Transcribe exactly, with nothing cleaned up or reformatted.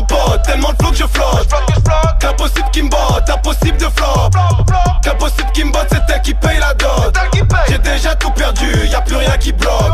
ton pote. Tellement de flots que je flotte. Impossible qui me botte, impossible de flop. Impossible qui me botte, c'est elle qui paye la dot. J'ai déjà tout perdu, y'a plus rien qui bloque.